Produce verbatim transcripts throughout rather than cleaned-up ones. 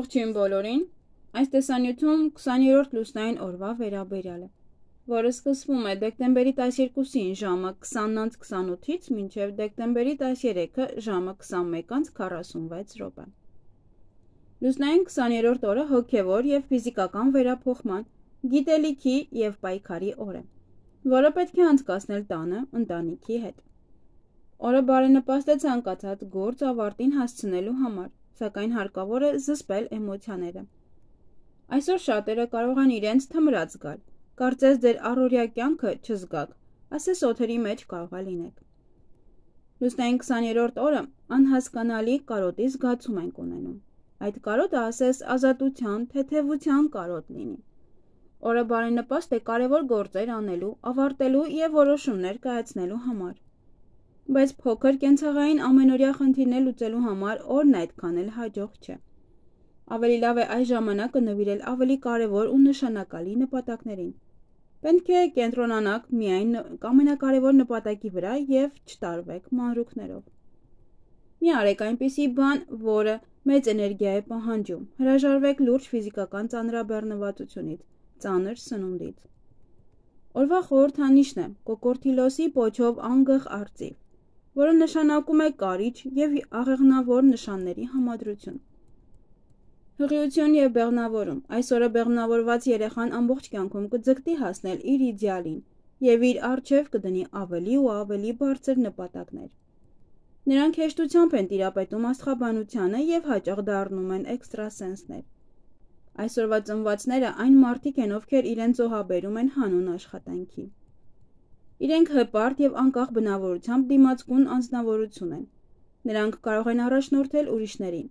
Ողջույն բոլորին, այս տեսանյութում քսաներորդ լուսնային օրվա վերաբերյալ է, որը սկսվում է դեկտեմբերի տասներկուսին ժամը քսանից քսանութից մինչև դեկտեմբերի տասներեքը ժամը քսանմեկից քառասունվեց րոպե։ Լուսնային քսաներորդ օրը հոգևոր և ֆիզիկական վերափոխման, գիտելիքի և պայքարի օր է, որը պետք է անցկացնել տանը, ընտանիքի հետ։ Օրը բարենպաստ է ցանկացած գործ ավարտին հասցնելու համար, սակայն հարկավոր է զսպել էմոցիաները։ Այսօր շատերը կարող են իրենց թմրած գալ, կարծես ձեր առօրյա կյանքը չզգաք, ասես օթերի մեջ կաղա լինեք։ Լուսնային քսաներորդ օրը անհասկանալի կարոտի զգացում ենք ունենում։ Այդ կարոտը ասես ազատության, թեթևության կարոտ լինի։ Օրը բարենպաստ է կարևոր գործեր անելու, ավարտելու և որոշումներ կայացնելու համար։ Բայց փոքր կենցաղային ամենօրյա խնդիրներ լուծելու համար օրն այդքան էլ հաջող չէ։ Ավելի լավ է այս ժամանակը նվիրել ավելի կարևոր ու նշանակալի նպատակներին։ Պետք է կենտրոնանաք միայն ամենակարևոր նպատակի վրա և չտարվեք մանրուքներով։ Մի արեք այնպիսի բան, որը մեծ էներգիա է պահանջում, հրաժարվեք լուրջ ֆիզիկական ծանրաբեռնվածությունից, ծանր սնունդից։ Օրվա խորհրդանիշն է կոկորտիլոսի պոչով անգղ արծիվ, որը նշանակում է կարիչ և աղեղնավոր նշանների համադրություն։ Հղիություն և բեղնավորում։ Այսօրը բեղնավորված երեխան ամբողջ կյանքում կձգտի հասնել իր իդեալին և իր առջև կդնի ավելի ու ավելի բարձր նպատակներ։ Նրանք հեշտությամբ են տիրապետում աստղաբանությանը և հաճախ դառնում են էքստրասենսներ։ Այսօրվա ծնվածները այն մարդիկ են, ովքեր իրենց զոհաբերում են հանուն աշխատանքի։ Իրենք հպարտ և անկախ բնավորությամբ դիմացկուն անձնավորություն են։ Նրանք կարող են առաջնորդել ուրիշներին։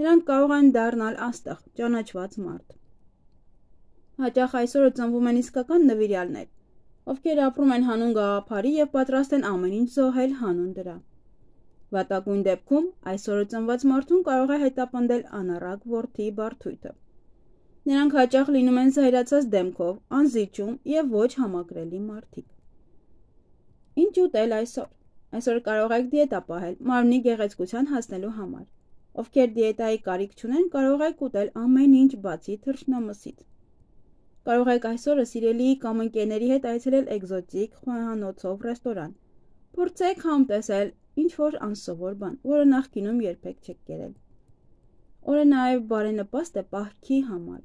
Նրանք կարող են դառնալ աստղ, ճանաչված մարդ։ Հաճախ այսօրը ծնվում են իսկական նվիրյալներ, ովքեր ապրում են հանուն գաղափարի և պատրաստ են ամեն ինչ զոհել հանուն դրա։ Վատագույն դեպքում այսօրը ծնված մարդուն կարող է հետապնդել անառակ որդի բարդույթը։ Նրանք հաճախ լինում են զայրացած դեմքով, անզիջում և ոչ համակրելի մարդիկ։ Ինչ ուտել այսօր։ Այսօր կարող եք դիետա պահել, մարմնի գեղեցկության հասնելու համար։ Ովքեր դիետայի կարիք չունեն, կարող եք ուտել ամեն ինչ բացի թռչնամսից։ Կարող եք այսօրը սիրելիի կամ ընկերների հետ այցելել էկզոտիկ խոհանոցով ռեստորան։ Փորձեք համտեսել ինչ-որ անսովոր բան, որը նախկինում երբեք չեք կերել։ Օրը նաև բարենպաստ է պահքի համար։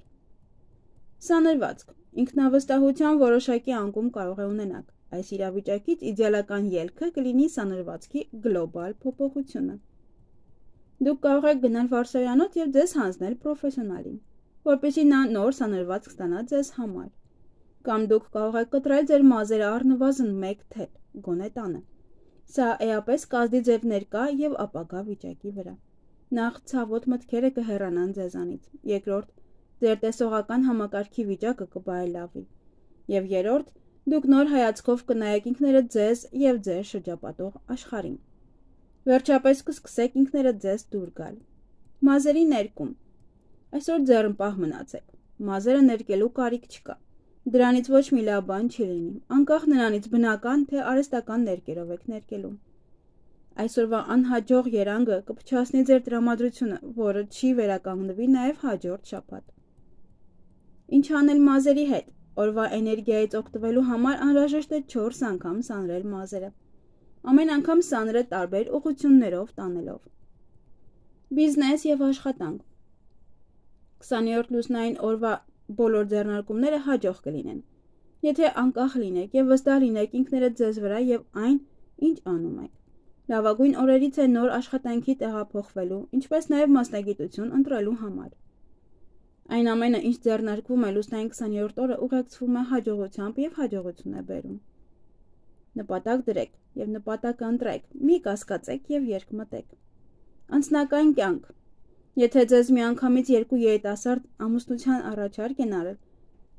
Սանրվածք։ Ինքնավստահության որոշակի անկում կարող է ունենալ։ Այս իրավիճակից իդեալական ելքը կլինի սանրվածքի գլոբալ փոփոխությունը։ Դուք կարող եք գնալ վարսավյանոց և ձեզ հանձնել պրոֆեսիոնալին, որպեսզի նա նոր սանրվածք ստանա ձեզ համար։ Կամ դուք կարող եք կտրել ձեր մազերը առնվազն մեկ թել, գոնե տանը։ Սա էապես կազդի ձեր ներկա և ապագա վիճակի վրա։ Նախ ցավոտ մտքերը կհեռանան ձեզանից, երկրորդ, ձեր տեսողական համակարգի վիճակը կբայելավի, և երրորդ, դուք նոր հայացքով կնայեք ինքներդ ձեզ և ձեր շրջապատող աշխարհին։ Վերջապես կսկսեք ինքներդ ձեզ դուր գալ։ Մազերի ներկում։ Այսօր ձեռնպահ մնացեք։ Մազերը ներկելու կարիք չկա։ Դրանից ոչ մի լավ բան չի լինի, անկախ նրանից բնական թե արհեստական ներկերով եք ներկելու։ Այսօրվա անհաջող երանգը կփչացնի ձեր տրամադրությունը, որը չի վերականգնվի նաև հաջորդ շաբաթ։ Ինչ անել մազերի հետ։ Օրվա էներգիայից օգտվելու համար անհրաժեշտ է չորս անգամ սանրել մազերը։ Ամեն անգամ սանրը տարբեր ուղղություններով տանելով։ Բիզնես և աշխատանք։ քսաներորդ լուսնային օրվա բոլոր ձեռնարկումները հաջող կլինեն, եթե անկախ լինեք և վստահ լինեք ինքներդ ձեզ վրա և այն, ինչ անում եք։ Լավագույն օրերից է նոր աշխատանքի տեղափոխվելու, ինչպես նաև մասնագիտություն ընտրելու համար։ Այն ամենը, ինչ ձեռնարկվում է լուսնային քսաներորդ օրը ուղեկցվում է հաջողությամբ և հաջողություն է բերում։ Նպատակ դրեք և նպատակ ընտրեք, մի կասկածեք և երկմտեք։ Անձնական կյանք։ Եթե ձեզ միանգամից երկու երիտասարդ ամուսնության առաջարկ են արել,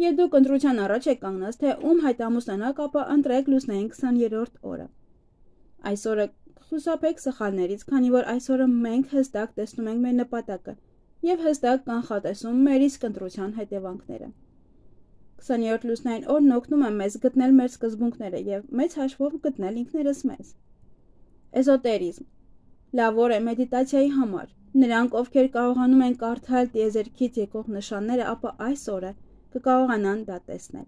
և դուք ընտրության առաջ եք կանգնած, թե ում հայտամուսնանաք, ապա ընտրեք լուսնային քսաներորդ օրը։ Այսօրը խուսափեք սխալներից, քանի որ այսօրը մենք հստակ տեսնում ենք մեր նպատակը և հստակ կանխատեսում մեր իսկ ընտրության հետևանքները։ քսաներորդ լուսնային օրն օգնում է մեզ գտնել մեր սկզբունքները և մեծ հաշվով գտնել ինքներս մեզ։ Էզոտերիզմ։ Լավ օր է մեդիտացիայի համար, Նրանք, ովքեր կարողանում են կարդալ տիեզերքից եկող նշանները, ապա այս օրը կկարողանան դա տեսնել։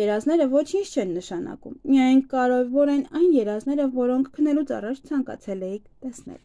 Երազները ոչինչ չեն նշանակում, միայն կարևոր են այն երազները, որոնք քնելուց առաջ ցանկացել էիք տեսնել։